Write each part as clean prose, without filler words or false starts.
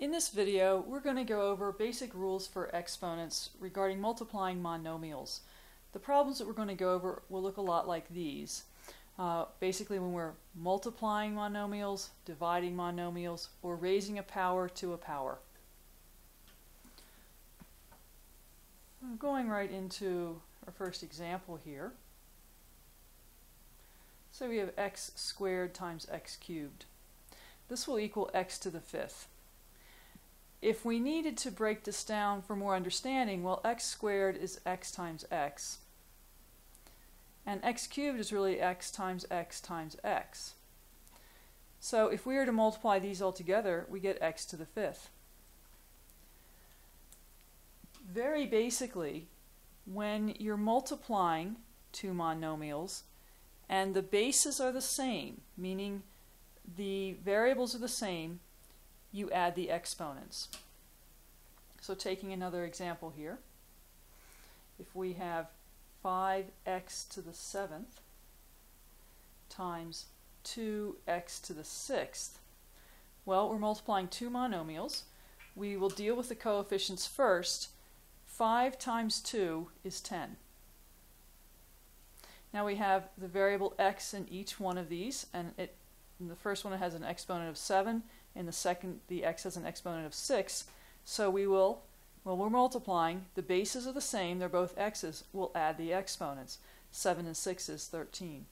In this video, we're going to go over basic rules for exponents regarding multiplying monomials. The problems that we're going to go over will look a lot like these. Basically, when we're multiplying monomials, dividing monomials, or raising a power to a power. I'm going right into our first example here. So we have x squared times x cubed. This will equal x to the fifth. If we needed to break this down for more understanding, well, x squared is x times x. And x cubed is really x times x times x. So if we were to multiply these all together, we get x to the fifth. Very basically, when you're multiplying two monomials and the bases are the same, meaning the variables are the same, you add the exponents. So taking another example here, if we have 5x to the 7th times 2x to the 6th, well, we're multiplying two monomials. We will deal with the coefficients first. 5 times 2 is 10. Now we have the variable x in each one of these, and in the first one it has an exponent of 7. In the second, the x has an exponent of 6. So we will, well, we're multiplying. The bases are the same. They're both x's. We'll add the exponents. 7 and 6 is 13.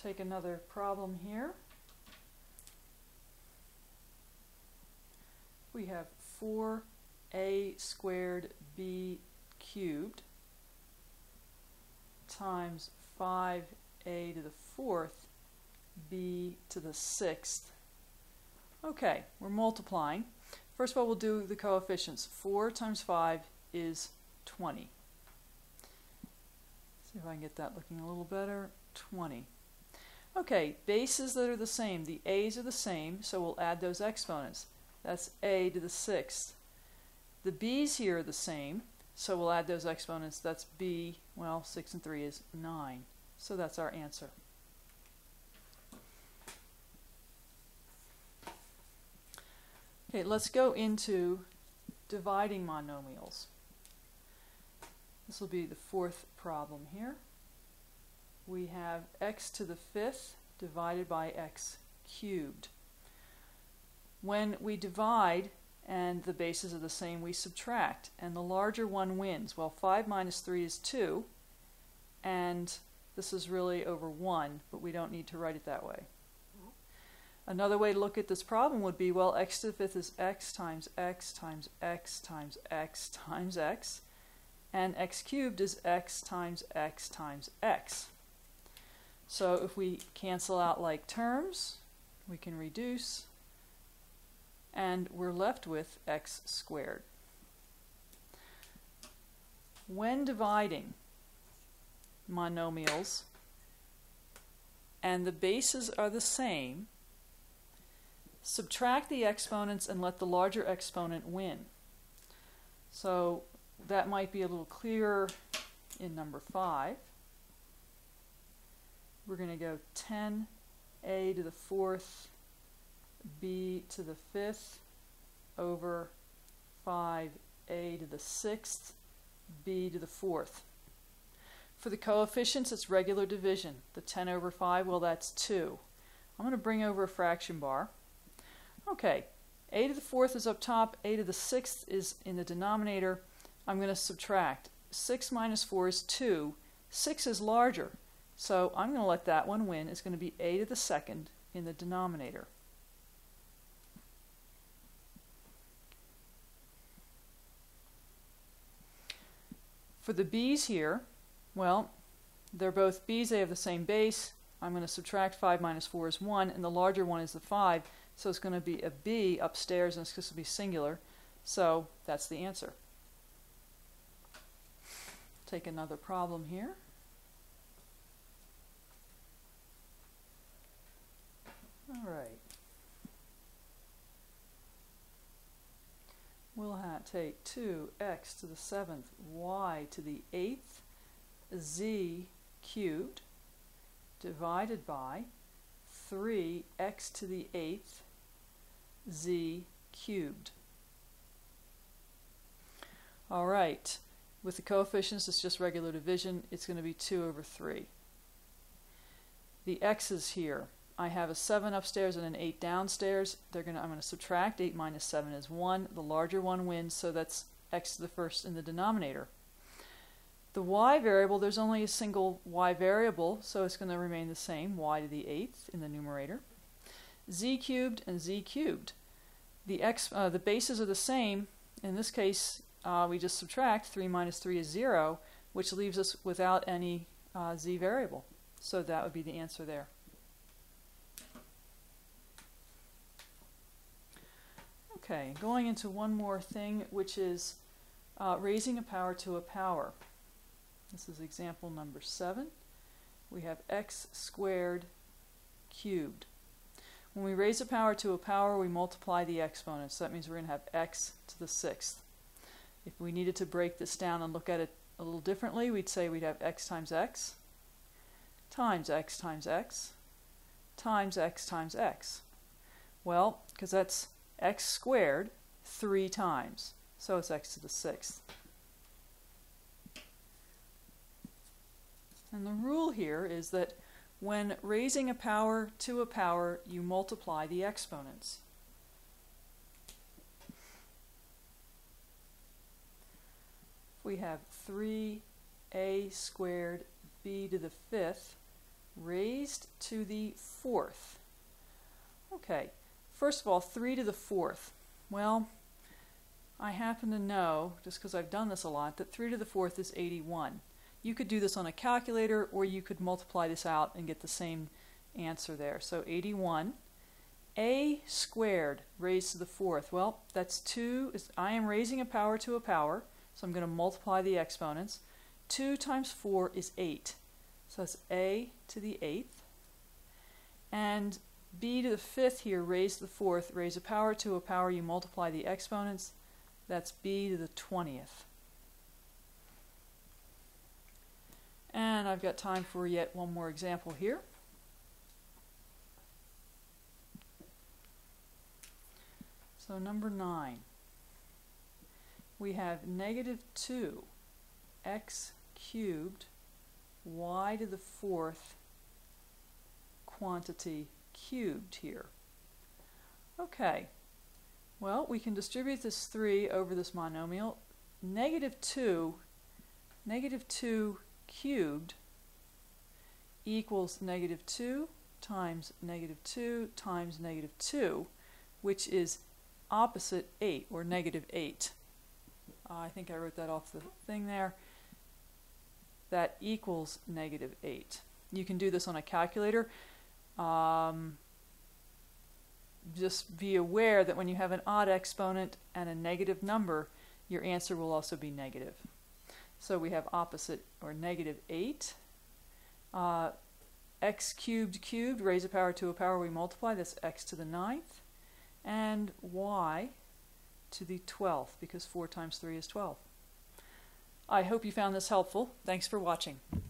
Take another problem here. We have 4a squared b cubed times 5a to the 4th, b to the 6th. Okay, we're multiplying. First of all, we'll do the coefficients. 4 times 5 is 20. See if I can get that looking a little better. 20. Okay, bases that are the same. The a's are the same, so we'll add those exponents. That's a to the 6th. The b's here are the same, so we'll add those exponents. That's b, well, 6 and 3 is 9. So that's our answer. Okay, let's go into dividing monomials. This will be the fourth problem here. We have x to the 5th divided by x cubed. When we divide and the bases are the same, we subtract, and the larger one wins. Well, 5 minus 3 is 2, and this is really over 1, but we don't need to write it that way. Another way to look at this problem would be, well, x to the 5th is x times x times x times x times x, and x cubed is x times x times x. So if we cancel out like terms, we can reduce, and we're left with x squared. When dividing monomials and the bases are the same, subtract the exponents and let the larger exponent win. So that might be a little clearer in number 5. We're going to go 10a to the 4th b to the 5th over 5a to the 6th b to the 4th. For the coefficients, it's regular division. The 10 over 5, well, that's 2. I'm going to bring over a fraction bar. Okay, a to the 4th is up top, a to the 6th is in the denominator. I'm going to subtract. 6 minus 4 is 2. 6 is larger, so I'm going to let that one win. It's going to be a to the 2nd in the denominator. For the b's here, well, they're both b's, they have the same base. I'm going to subtract 5 minus 4 is 1, and the larger one is the 5, so it's going to be a b upstairs, and it's going to be singular, so that's the answer. Take another problem here. All right. We'll take 2x to the 7th, y to the 8th, z cubed, divided by 3x to the 8th z cubed. All right, with the coefficients, it's just regular division. It's going to be 2 over 3. The x's here. I have a 7 upstairs and an 8 downstairs. I'm going to subtract. 8 minus 7 is 1. The larger one wins, so that's x to the first in the denominator. The y variable, there's only a single y variable, so it's going to remain the same, y to the 8th in the numerator. Z cubed and z cubed. The bases are the same. In this case, we just subtract. 3 minus 3 is 0, which leaves us without any z variable. So that would be the answer there. Okay, going into one more thing, which is raising a power to a power. This is example number 7. We have x squared cubed. When we raise a power to a power, we multiply the exponents. So that means we're going to have x to the 6th. If we needed to break this down and look at it a little differently, we'd say we'd have x times x times x times x times x times x. Well, because that's x squared 3 times, so it's x to the 6th. And the rule here is that when raising a power to a power, you multiply the exponents. We have 3a squared b to the 5th raised to the 4th. Okay. First of all, 3 to the 4th. Well, I happen to know, just because I've done this a lot, that 3 to the 4th is 81. You could do this on a calculator, or you could multiply this out and get the same answer there. So 81. A squared raised to the 4th. Well, that's 2. I am raising a power to a power, so I'm going to multiply the exponents. 2 times 4 is 8. So that's a to the 8th. And b to the 5th here raised to the 4th, raise a power to a power, you multiply the exponents, that's b to the 20th. And I've got time for yet one more example here. So number 9, we have negative 2 x cubed y to the 4th quantity cubed here. Okay, well, we can distribute this 3 over this monomial. Negative 2 cubed equals negative 2 times negative 2 times negative 2, which is opposite 8, or negative 8. I think I wrote that off the thing there. That equals negative 8. You can do this on a calculator. Just be aware that when you have an odd exponent and a negative number, your answer will also be negative. So we have opposite, or negative 8. X cubed cubed, raise a power to a power, we multiply, that's x to the 9th. And y to the 12th, because 4 times 3 is 12. I hope you found this helpful. Thanks for watching.